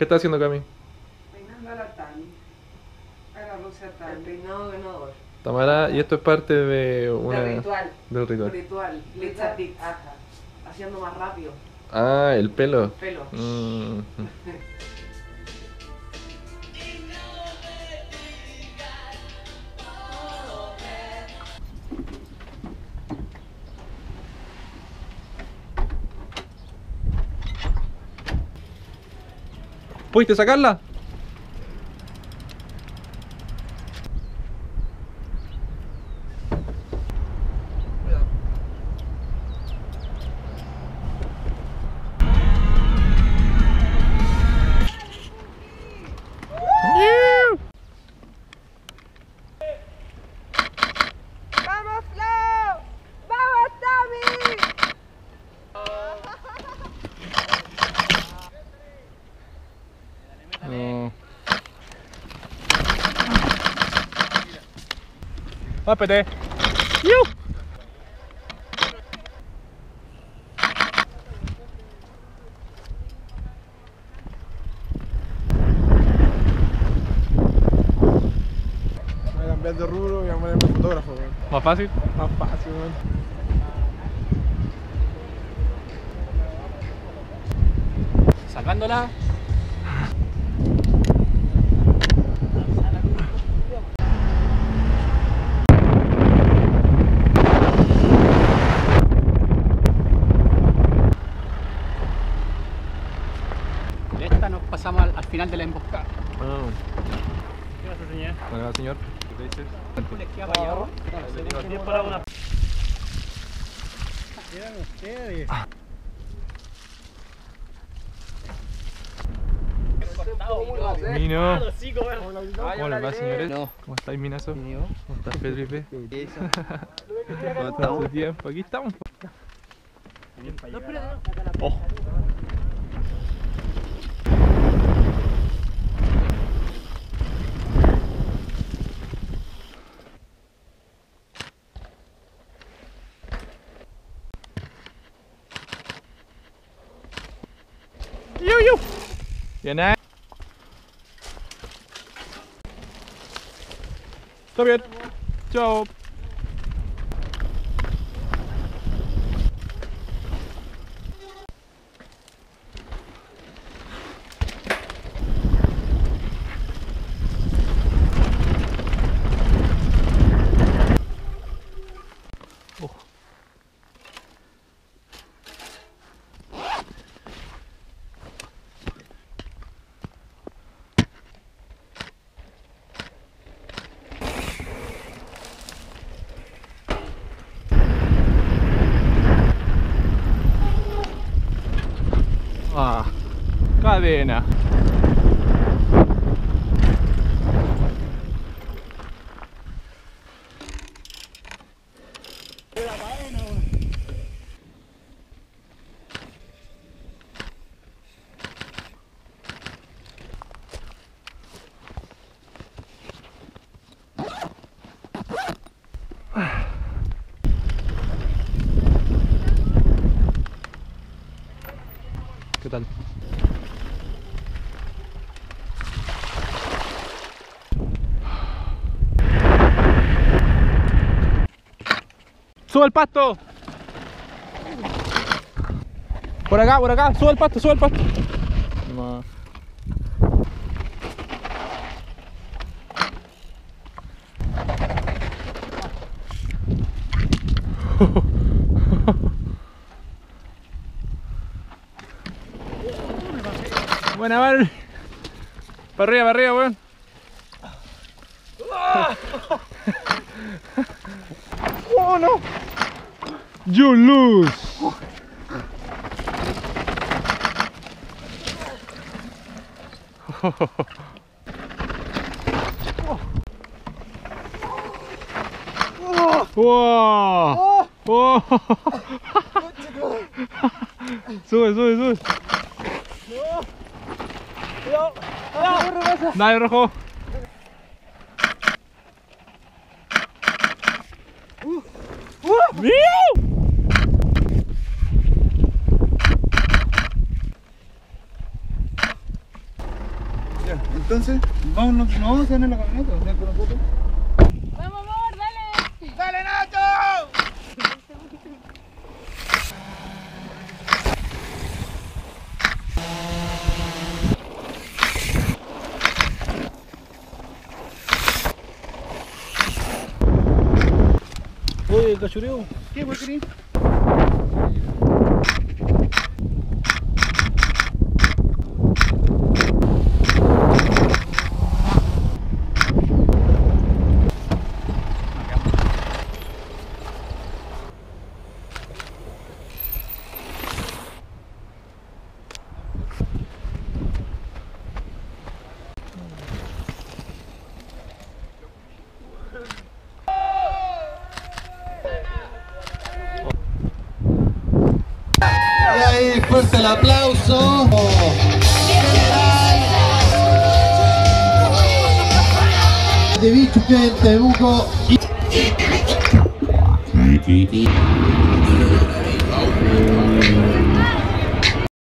¿Qué estás haciendo, Cami? Peinando a la Tami. A la Rosa Tami. El peinado ganador. Tamara, y esto es parte de una... del ritual. Del ritual. Lecha tic. Ajá. Haciendo más rápido. Ah, el pelo. El pelo. Mm. ¿Pudiste sacarla? Apete. Voy a cambiar de rubro y voy a ponerme fotógrafo. ¿Más fácil? Más fácil, man. Salvándola. Pasamos al final de la emboscada. Oh. ¿Qué pasa, señor? Hola, señor. ¿Qué te dices? ¿Les queda para allá? ¿Tienes para una? Eran ustedes. Mino. Hola, más señores. ¿Cómo estáis, Minazo? ¿Cómo estás, Pedripe? ¿Cuánto tiempo? Aquí estamos. ¡Oh! Bien ahí. Está bien. Chao. Cadena. ¿Qué tal? ¡Sube el pasto! Por acá, sube el pasto, sube el pasto. No. Buena, mal. Para arriba, weón. ¡Oh, no! You lose. Wow. Wow. Sube, sube, sube. Dale, rojo. ¡Mío! Entonces, vámonos, no vamos a hacer en la camioneta, o sea, con nosotros. ¡Vamos, amor! ¡Dale! ¡Dale, Nacho! Oye, cachureo. ¿Qué, güey, querido? Fuerte el aplauso. De Vichuquén, Temuco.